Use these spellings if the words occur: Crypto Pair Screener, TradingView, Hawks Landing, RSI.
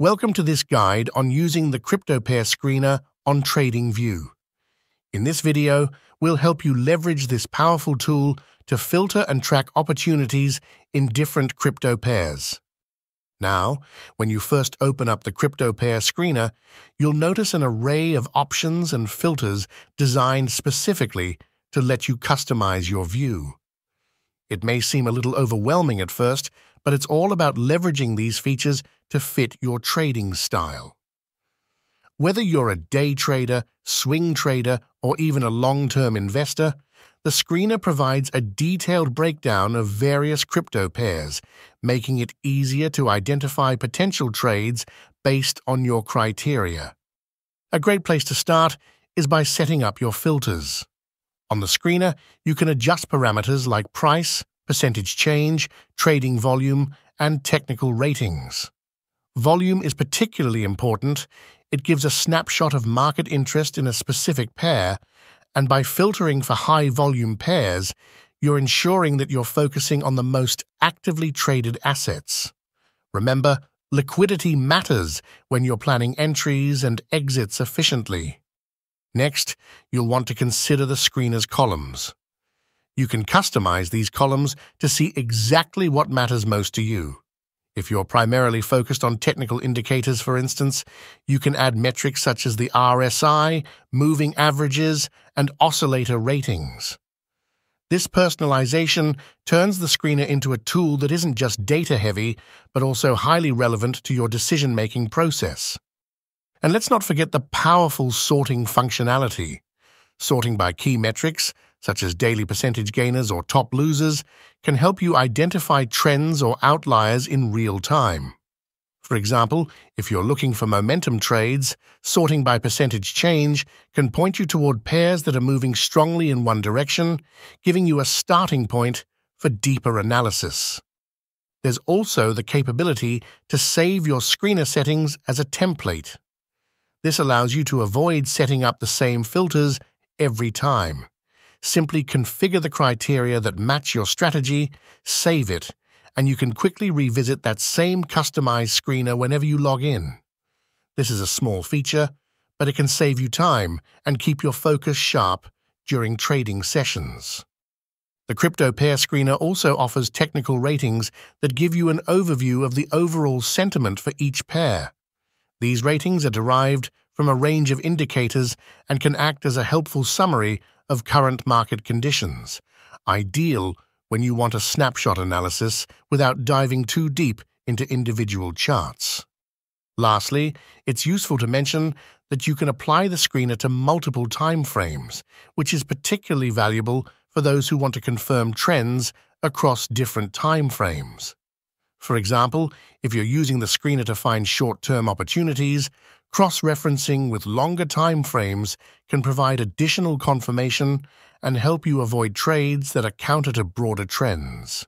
Welcome to this guide on using the crypto pair screener on TradingView. In this video, we'll help you leverage this powerful tool to filter and track opportunities in different crypto pairs. Now, when you first open up the crypto pair screener, you'll notice an array of options and filters designed specifically to let you customize your view. It may seem a little overwhelming at first, but it's all about leveraging these features to fit your trading style. Whether you're a day trader, swing trader, or even a long-term investor, the screener provides a detailed breakdown of various crypto pairs, making it easier to identify potential trades based on your criteria. A great place to start is by setting up your filters. On the screener, you can adjust parameters like price, percentage change, trading volume, and technical ratings. Volume is particularly important. It gives a snapshot of market interest in a specific pair, and by filtering for high-volume pairs, you're ensuring that you're focusing on the most actively traded assets. Remember, liquidity matters when you're planning entries and exits efficiently. Next, you'll want to consider the screener's columns. You can customize these columns to see exactly what matters most to you. If you're primarily focused on technical indicators, for instance, you can add metrics such as the RSI, moving averages, and oscillator ratings. This personalization turns the screener into a tool that isn't just data-heavy, but also highly relevant to your decision-making process. And let's not forget the powerful sorting functionality. Sorting by key metrics, such as daily percentage gainers or top losers, can help you identify trends or outliers in real time. For example, if you're looking for momentum trades, sorting by percentage change can point you toward pairs that are moving strongly in one direction, giving you a starting point for deeper analysis. There's also the capability to save your screener settings as a template. This allows you to avoid setting up the same filters every time. Simply configure the criteria that match your strategy, save it, and you can quickly revisit that same customized screener whenever you log in. This is a small feature, but it can save you time and keep your focus sharp during trading sessions. The Crypto Pair Screener also offers technical ratings that give you an overview of the overall sentiment for each pair. These ratings are derived from a range of indicators and can act as a helpful summary of current market conditions, ideal when you want a snapshot analysis without diving too deep into individual charts. Lastly, it's useful to mention that you can apply the screener to multiple time frames, which is particularly valuable for those who want to confirm trends across different time frames. For example, if you're using the screener to find short-term opportunities, cross-referencing with longer time frames can provide additional confirmation and help you avoid trades that are counter to broader trends.